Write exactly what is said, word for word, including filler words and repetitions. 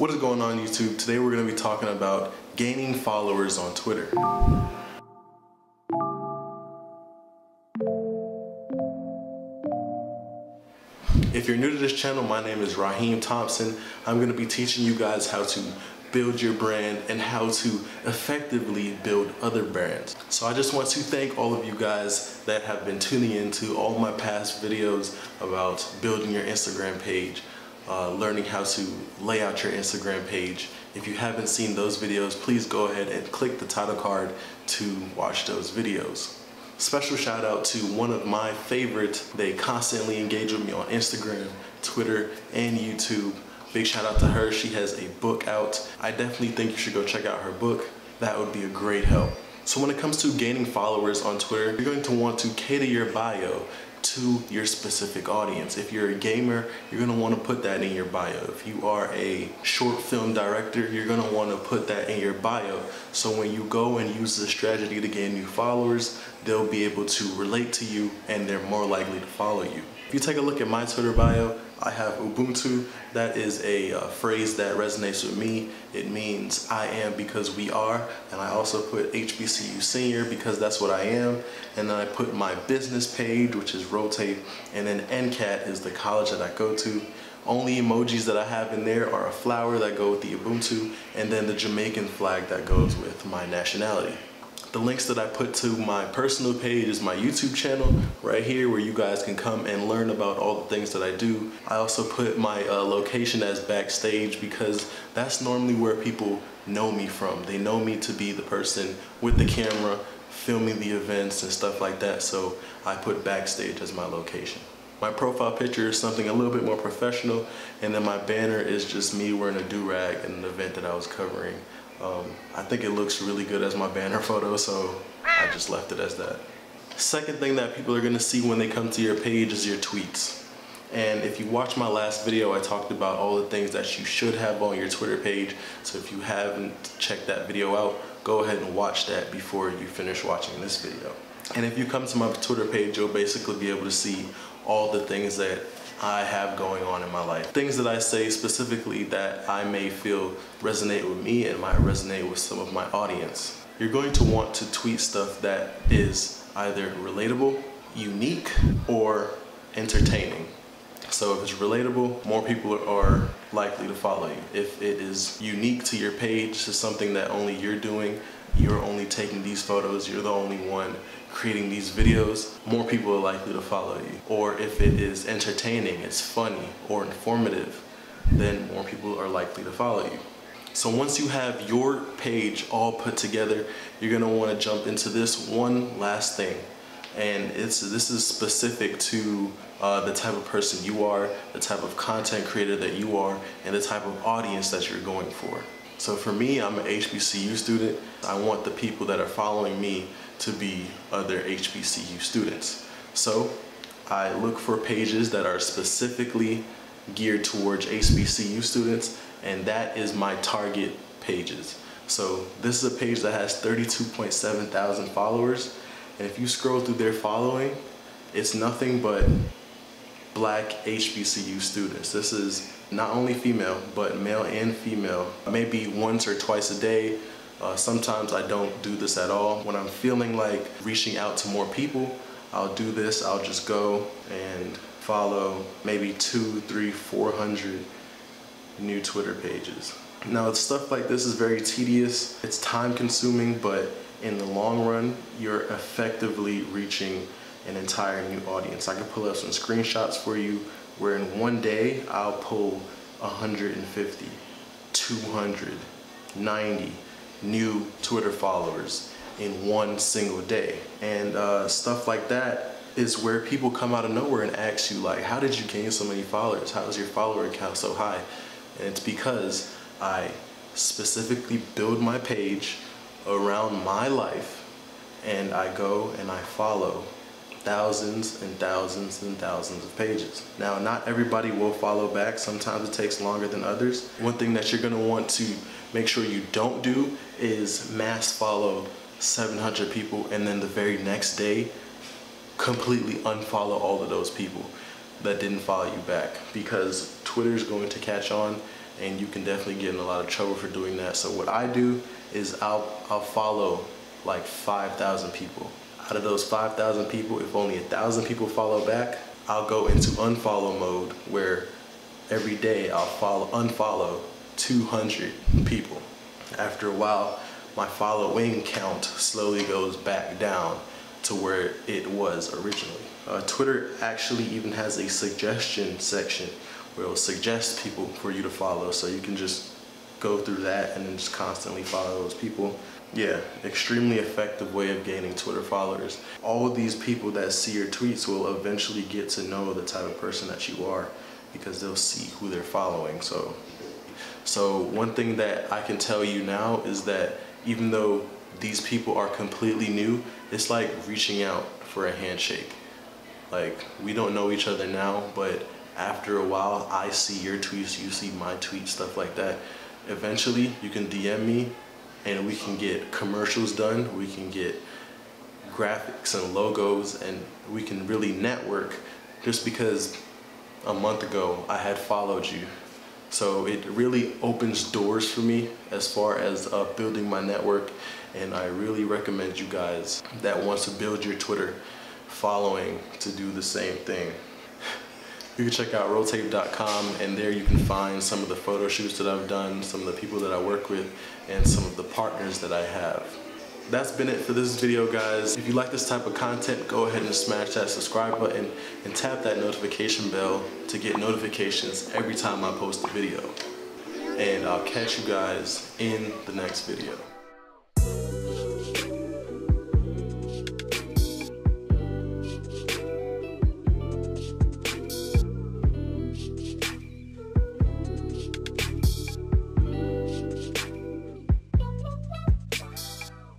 What is going on, YouTube? Today we're going to be talking about gaining followers on Twitter. If you're new to this channel, my name is Rahiem Thompson. I'm going to be teaching you guys how to build your brand and how to effectively build other brands. So I just want to thank all of you guys that have been tuning into all my past videos about building your Instagram page, uh, learning how to lay out your Instagram page. If you haven't seen those videos, please go ahead and click the title card to watch those videos. Special shout out to one of my favorites. They constantly engage with me on Instagram, Twitter, and YouTube. Big shout out to her. She has a book out. I definitely think you should go check out her book. That would be a great help. So when it comes to gaining followers on Twitter, you're going to want to cater your bio to your specific audience. If you're a gamer, you're going to want to put that in your bio. If you are a short film director, you're going to want to put that in your bio. So when you go and use this strategy to gain new followers, they'll be able to relate to you and they're more likely to follow you. If you take a look at my Twitter bio, I have Ubuntu. That is a uh, phrase that resonates with me. It means I am because we are. And I also put H B C U senior because that's what I am. And then I put my business page, which is Rotate. And then N C A T is the college that I go to. Only emojis that I have in there are a flower that go with the Ubuntu and then the Jamaican flag that goes with my nationality. The links that I put to my personal page is my YouTube channel right here, where you guys can come and learn about all the things that I do. I also put my uh, location as backstage because that's normally where people know me from. They know me to be the person with the camera filming the events and stuff like that, so I put backstage as my location. My profile picture is something a little bit more professional, and then my banner is just me wearing a do-rag in an event that I was covering. Um, I think it looks really good as my banner photo, so I just left it as that. Second thing that people are going to see when they come to your page is your tweets. And if you watch my last video, I talked about all the things that you should have on your Twitter page. So if you haven't checked that video out, go ahead and watch that before you finish watching this video. And if you come to my Twitter page, you'll basically be able to see all the things that I have going on in my life. Things that I say specifically that I may feel resonate with me and might resonate with some of my audience. You're going to want to tweet stuff that is either relatable, unique, or entertaining. So if it's relatable, more people are likely to follow you. If it is unique to your page, to something that only you're doing, you're only taking these photos, you're the only one creating these videos, more people are likely to follow you. Or if it is entertaining, it's funny, or informative, then more people are likely to follow you. So once you have your page all put together, you're gonna wanna jump into this one last thing. And it's this is specific to uh, the type of person you are, the type of content creator that you are, and the type of audience that you're going for. So for me, I'm an H B C U student. I want the people that are following me to be other H B C U students. So I look for pages that are specifically geared towards H B C U students, and that is my target pages. So this is a page that has thirty-two point seven thousand followers, and if you scroll through their following, it's nothing but Black H B C U students. This is not only female, but male and female, maybe once or twice a day. Uh, sometimes I don't do this at all. When I'm feeling like reaching out to more people, I'll do this. I'll just go and follow maybe two, three, four hundred new Twitter pages. Now, stuff like this is very tedious. It's time consuming, but in the long run, you're effectively reaching an entire new audience. I can pull up some screenshots for you where in one day, I'll pull one hundred fifty, two hundred, ninety, new Twitter followers in one single day. And uh, stuff like that is where people come out of nowhere and ask you, like, how did you gain so many followers? How is your follower count so high? And it's because I specifically build my page around my life, and I go and I follow thousands and thousands and thousands of pages. Now, not everybody will follow back. Sometimes it takes longer than others. One thing that you're gonna want to make sure you don't do is mass follow seven hundred people and then the very next day completely unfollow all of those people that didn't follow you back, because Twitter's going to catch on and you can definitely get in a lot of trouble for doing that. So what I do is I'll, I'll follow like five thousand people. Out of those five thousand people, if only one thousand people follow back, I'll go into unfollow mode where every day I'll follow, unfollow two hundred people. After a while, my following count slowly goes back down to where it was originally. Uh, Twitter actually even has a suggestion section where it will suggest people for you to follow, so you can just go through that and then just constantly follow those people. Yeah, extremely effective way of gaining Twitter followers. All of these people that see your tweets will eventually get to know the type of person that you are, because they'll see who they're following. So, so one thing that I can tell you now is that even though these people are completely new, it's like reaching out for a handshake. Like, we don't know each other now, but after a while, I see your tweets, you see my tweets, stuff like that. Eventually, you can D M me, and we can get commercials done, we can get graphics and logos, and we can really network, just because a month ago I had followed you. So it really opens doors for me as far as uh, building my network, and I really recommend you guys that wants to build your Twitter following to do the same thing. You can check out Rotate dot com, and there you can find some of the photo shoots that I've done, some of the people that I work with, and some of the partners that I have. That's been it for this video, guys. If you like this type of content, go ahead and smash that subscribe button and tap that notification bell to get notifications every time I post a video. And I'll catch you guys in the next video.